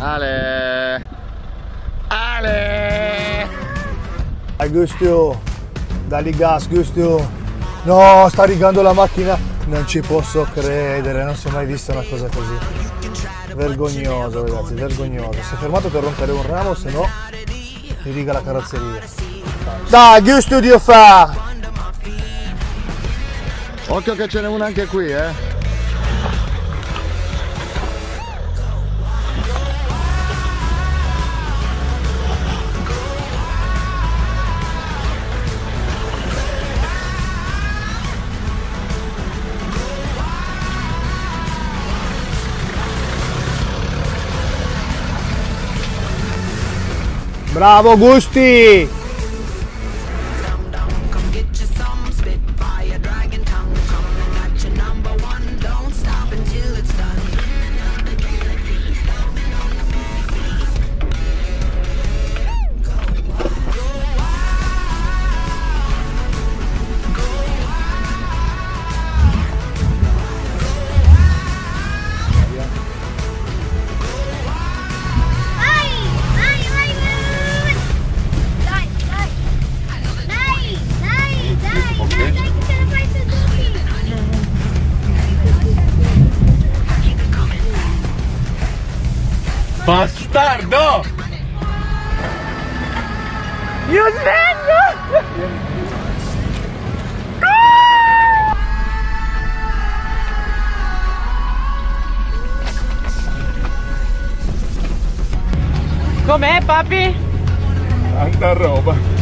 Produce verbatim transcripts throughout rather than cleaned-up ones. Ale! Ale! Dai Gustio! Dagli gas Gustio! No, sta rigando la macchina! Non ci posso credere, non si è mai vista una cosa così. Vergognoso ragazzi, vergognoso. Si è fermato per rompere un ramo, se no mi riga la carrozzeria. Dai Gustio Dio fa! Occhio che ce n'è una anche qui, eh! Bravo Gusti! Bastardo! Io svengo! Ah! Com'è papi? Tanta roba!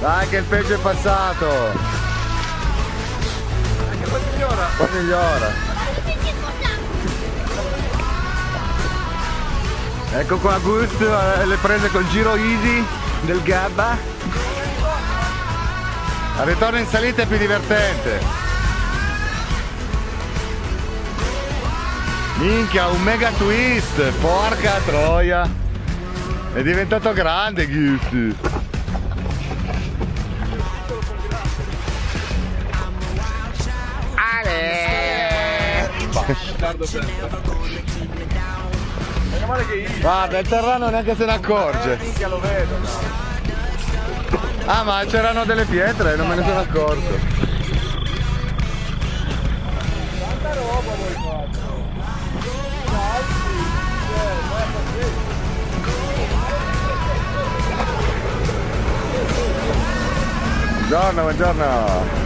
Dai che il peggio è passato. Dai che poi migliora. Poi migliora. Ecco qua Augusto, le prese col giro easy del Gabba. Al ritorno in salita è più divertente. Minchia, un mega twist, porca troia! È diventato grande Giusi! Ale! Guarda, il terrano neanche se ne accorge! Ah, ma c'erano delle pietre, non me ne sono accorto! Buongiorno, buongiorno!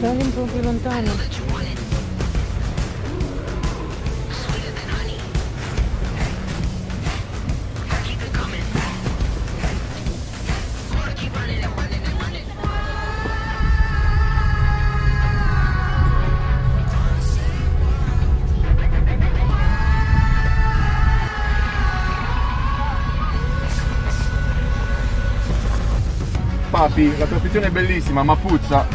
Dai un po' più lontano. Papi, la tua posizione è bellissima, ma puzza.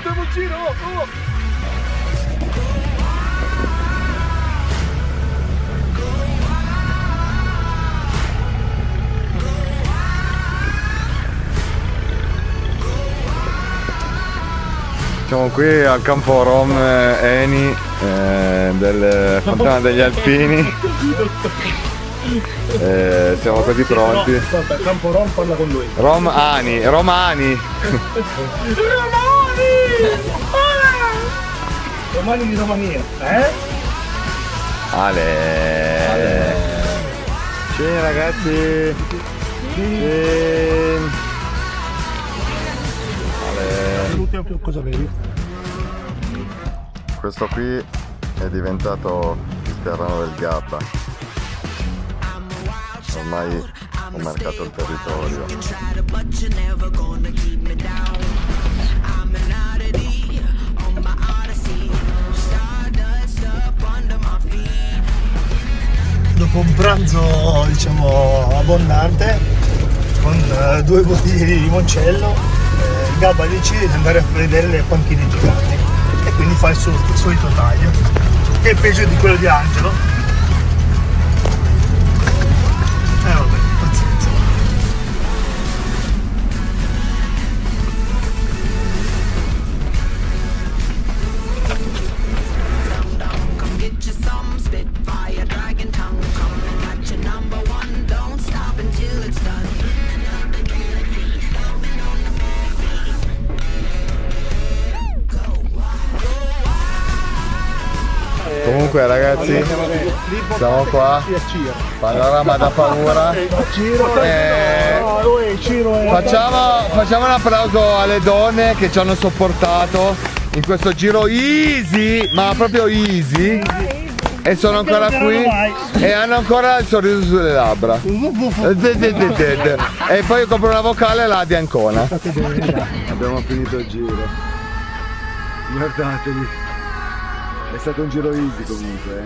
Devo giro! Oh. Siamo qui al campo Rom Eni. eh, del Fontana degli Alpini. Eh, siamo quasi pronti. No, aspetta, campo Rom, parla con lui. Romani, Romani. Romani! Romani di Romania, eh? Ale. Ale. Sì, ragazzi. Sì. L'ultimo cosa vedi? Questo qui è diventato il terreno del Gabba. Ormai ho marcato il territorio. Dopo un pranzo, diciamo, abbondante, con due bottiglie di limoncello, Gabba decide di andare a vedere le panchine giganti e quindi fa il suo solito taglio, che è peggio di quello di Angelo. Eh vabbè, pazienza. Comunque ragazzi, siamo qua, panorama da paura, e facciamo, facciamo un applauso alle donne che ci hanno sopportato in questo giro easy, ma proprio easy, e sono ancora qui e hanno ancora il sorriso sulle labbra, e poi compro una vocale là di Ancona. Abbiamo finito il giro, guardateli. È stato un giro easy comunque.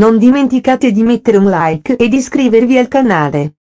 Non dimenticate di mettere un like e di iscrivervi al canale.